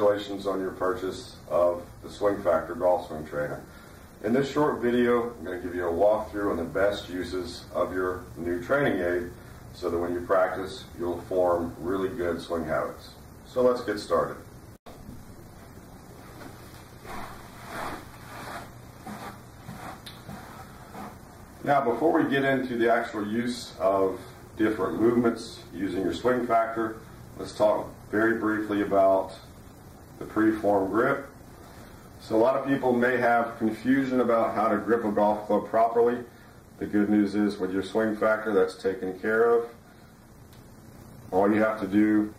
Congratulations on your purchase of the Swing Factor Golf Swing Trainer. In this short video, I'm going to give you a walkthrough on the best uses of your new training aid so that when you practice, you'll form really good swing habits. So let's get started. Now, before we get into the actual use of different movements using your swing factor, let's talk very briefly about the preformed grip. So a lot of people may have confusion about how to grip a golf club properly. The good news is with your swing factor, that's taken care of. All you have to do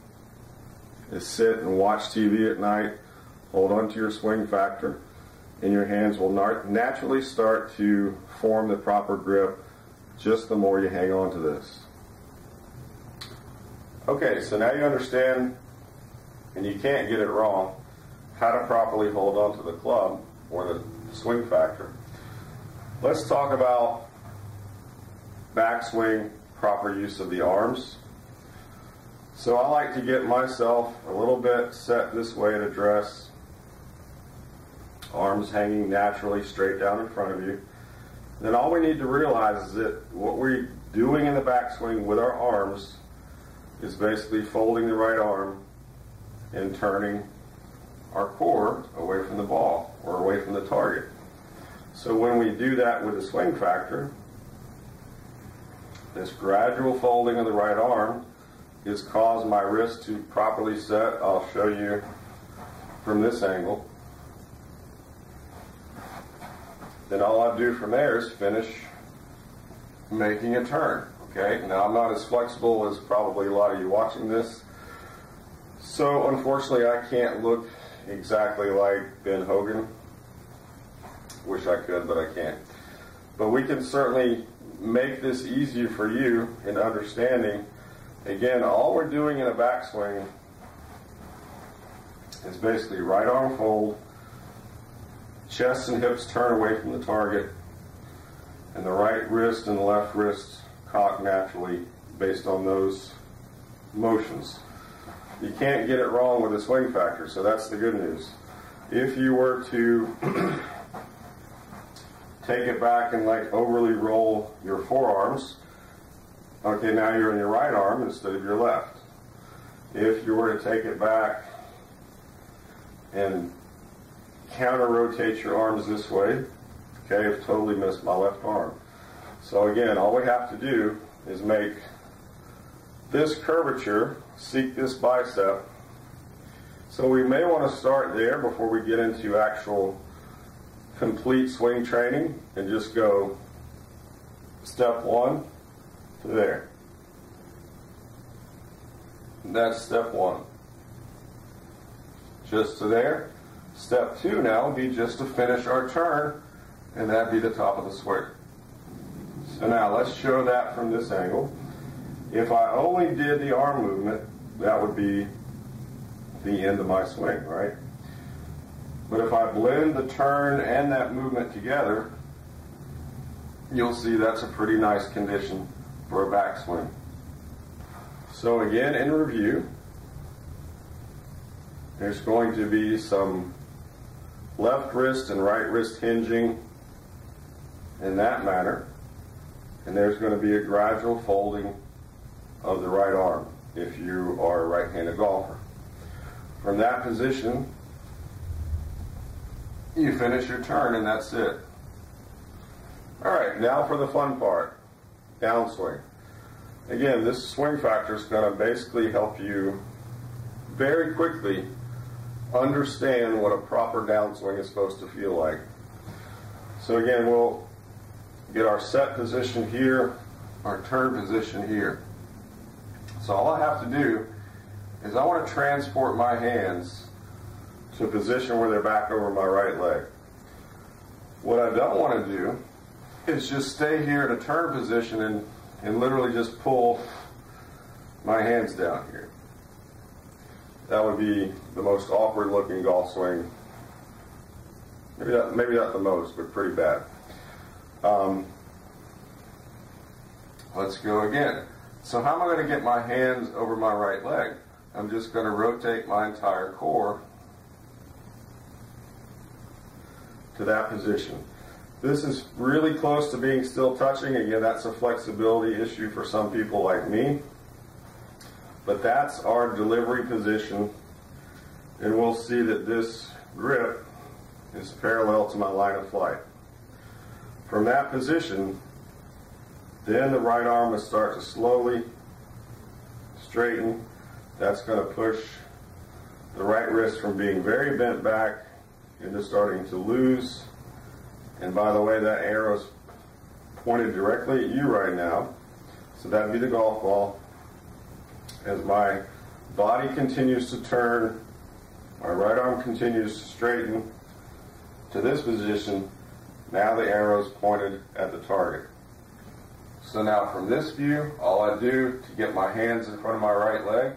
is sit and watch TV at night, hold on to your swing factor, and your hands will naturally start to form the proper grip just the more you hang on to this. Okay, so now you understand, and you can't get it wrong, how to properly hold on to the club or the swing factor. Let's talk about backswing, proper use of the arms. So I like to get myself a little bit set this way in a dress, arms hanging naturally straight down in front of you. Then all we need to realize is that what we're doing in the backswing with our arms is basically folding the right arm and turning our core away from the ball or away from the target. So when we do that with the swing factor, this gradual folding of the right arm has caused my wrist to properly set. I'll show you from this angle. Then all I do from there is finish making a turn. Okay, now I'm not as flexible as probably a lot of you watching this, so unfortunately I can't look exactly like Ben Hogan. Wish I could, but I can't. But we can certainly make this easier for you in understanding. Again, all we're doing in a backswing is basically right arm fold, chest and hips turn away from the target, and the right wrist and the left wrist cock naturally based on those motions. You can't get it wrong with the swing factor, so that's the good news. If you were to take it back and like overly roll your forearms, okay, now you're in your right arm instead of your left. If you were to take it back and counter rotate your arms this way, okay, I've totally missed my left arm. So again, all we have to do is make this curvature, seek this bicep. So we may want to start there before we get into actual complete swing training and just go step one to there. That's step one. Just to there. Step two now would be just to finish our turn, and that'd be the top of the swing. So now let's show that from this angle. If I only did the arm movement, that would be the end of my swing, right? But if I blend the turn and that movement together, you'll see that's a pretty nice condition for a backswing. So again, in review, there's going to be some left wrist and right wrist hinging in that manner. And there's going to be a gradual folding of the right arm if you are a right-handed golfer. From that position, you finish your turn, and that's it. All right, now for the fun part, downswing. Again, this swing factor is going to basically help you very quickly understand what a proper downswing is supposed to feel like. So again, we'll get our set position here, our turn position here. So all I have to do is I want to transport my hands to a position where they're back over my right leg. What I don't want to do is just stay here in a turn position and literally just pull my hands down here. That would be the most awkward looking golf swing. Maybe not the most, but pretty bad. Let's go again. So how am I going to get my hands over my right leg? I'm just going to rotate my entire core to that position. This is really close to being still touching. Again, that's a flexibility issue for some people like me. But that's our delivery position. And we'll see that this grip is parallel to my line of flight. From that position, then the right arm will start to slowly straighten. That's going to push the right wrist from being very bent back into starting to loose. And by the way, that arrow's pointed directly at you right now. So that'd be the golf ball. As my body continues to turn, my right arm continues to straighten to this position. Now the arrow's pointed at the target. So now from this view, all I do to get my hands in front of my right leg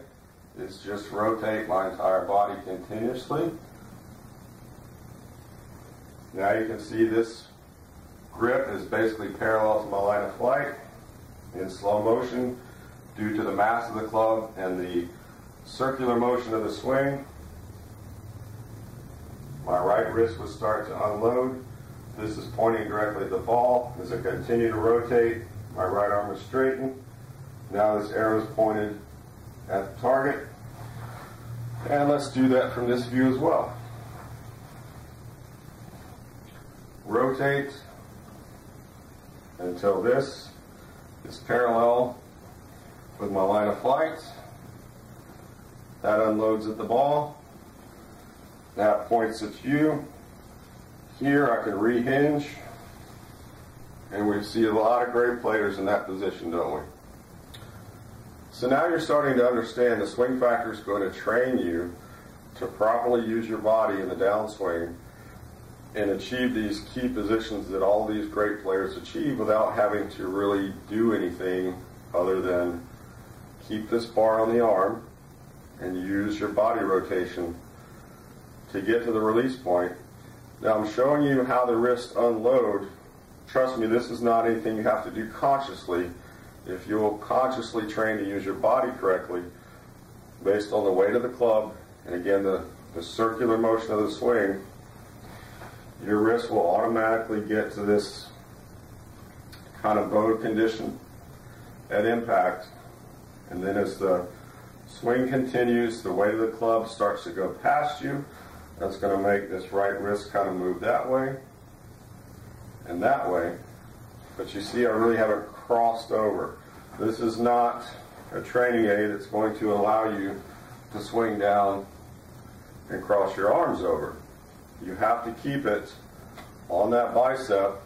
is just rotate my entire body continuously. Now you can see this grip is basically parallel to my line of flight in slow motion due to the mass of the club and the circular motion of the swing. My right wrist would start to unload. This is pointing directly at the ball. As I continue to rotate, my right arm is straightened. Now this arrow is pointed at the target. And let's do that from this view as well. Rotate until this is parallel with my line of flight. That unloads at the ball. That points at you. Here I can rehinge, and we see a lot of great players in that position, don't we? So now you're starting to understand the swing factor is going to train you to properly use your body in the downswing and achieve these key positions that all these great players achieve without having to really do anything other than keep this bar on the arm and use your body rotation to get to the release point. Now I'm showing you how the wrists unload. Trust me, this is not anything you have to do consciously. If you'll consciously train to use your body correctly based on the weight of the club and again the circular motion of the swing, your wrist will automatically get to this kind of bowed condition at impact. And then as the swing continues, the weight of the club starts to go past you. That's going to make this right wrist kind of move that way and that way. But you see I really haven't crossed over. This is not a training aid that's going to allow you to swing down and cross your arms over. You have to keep it on that bicep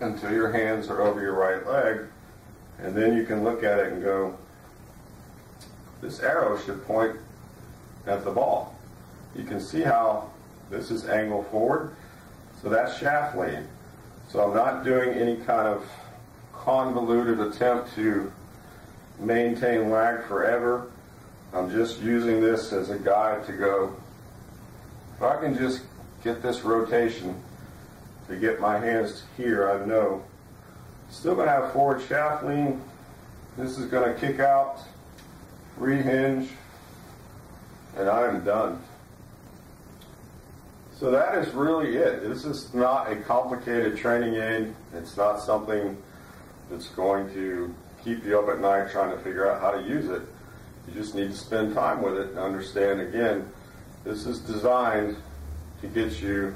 until your hands are over your right leg, and then you can look at it and go, this arrow should point at the ball. You can see how this is angled forward, so that's shaft lean. So I'm not doing any kind of convoluted attempt to maintain lag forever. I'm just using this as a guide to go, if I can just get this rotation to get my hands here, I know. Still going to have forward shaft lean. This is going to kick out, rehinge, and I am done. So that is really it. This is not a complicated training aid. It's not something that's going to keep you up at night trying to figure out how to use it. You just need to spend time with it and understand, again, this is designed to get you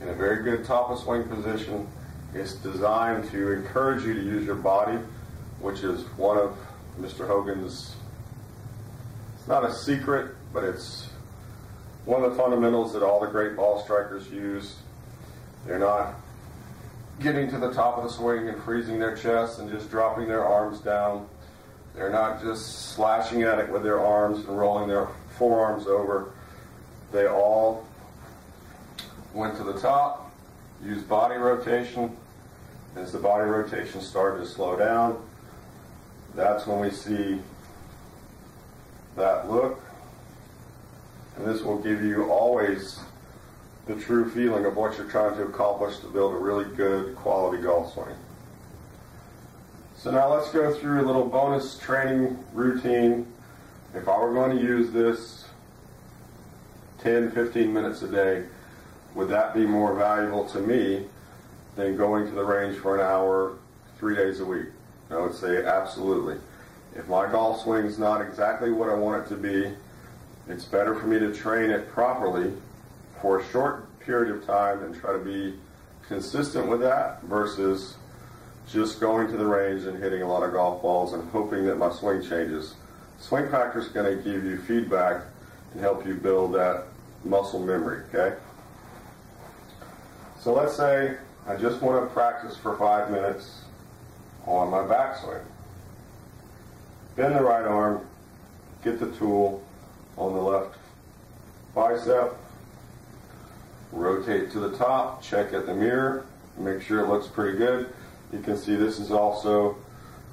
in a very good top of swing position. It's designed to encourage you to use your body, which is one of Mr. Hogan's, it's not a secret, but it's one of the fundamentals that all the great ball strikers use. They're not getting to the top of the swing and freezing their chest and just dropping their arms down. They're not just slashing at it with their arms and rolling their forearms over. They all went to the top, used body rotation. As the body rotation started to slow down, that's when we see that look. And this will give you always the true feeling of what you're trying to accomplish to build a really good quality golf swing. So now let's go through a little bonus training routine. If I were going to use this 10-15 minutes a day, would that be more valuable to me than going to the range for an hour 3 days a week? And I would say absolutely. If my golf swing's not exactly what I want it to be, it's better for me to train it properly for a short period of time and try to be consistent with that versus just going to the range and hitting a lot of golf balls and hoping that my swing changes. Swing Factor is going to give you feedback and help you build that muscle memory, okay? So let's say I just want to practice for 5 minutes on my backswing. Bend the right arm, get the tool on the left bicep, rotate to the top, check at the mirror, make sure it looks pretty good. You can see this is also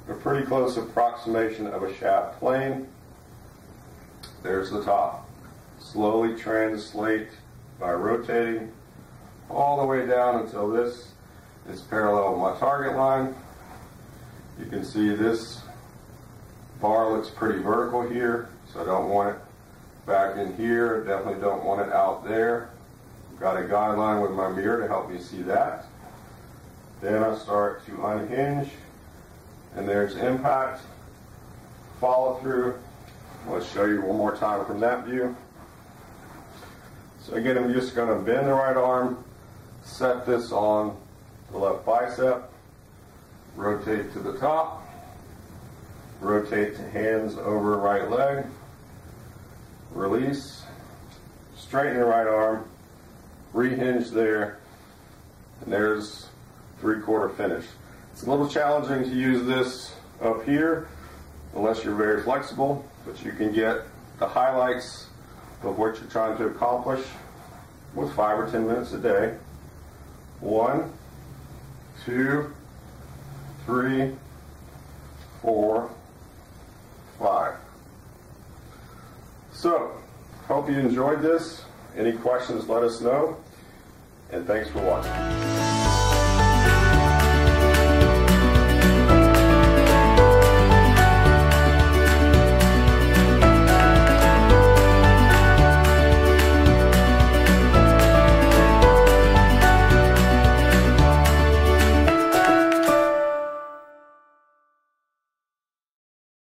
a pretty close approximation of a shaft plane. There's the top. Slowly translate by rotating all the way down until this is parallel with my target line. You can see this bar looks pretty vertical here, so I don't want it back in here. Definitely don't want it out there. I've got a guideline with my mirror to help me see that. Then I start to unhinge, and there's impact, follow through. Let's show you one more time from that view. So again, I'm just going to bend the right arm, set this on the left bicep, rotate to the top, rotate the hands over right leg, release, straighten the right arm, rehinge there, and there's three-quarter finish. It's a little challenging to use this up here unless you're very flexible, but you can get the highlights of what you're trying to accomplish with 5 or 10 minutes a day. 1, 2, 3, 4, 5. So, hope you enjoyed this. Any questions, let us know, and thanks for watching.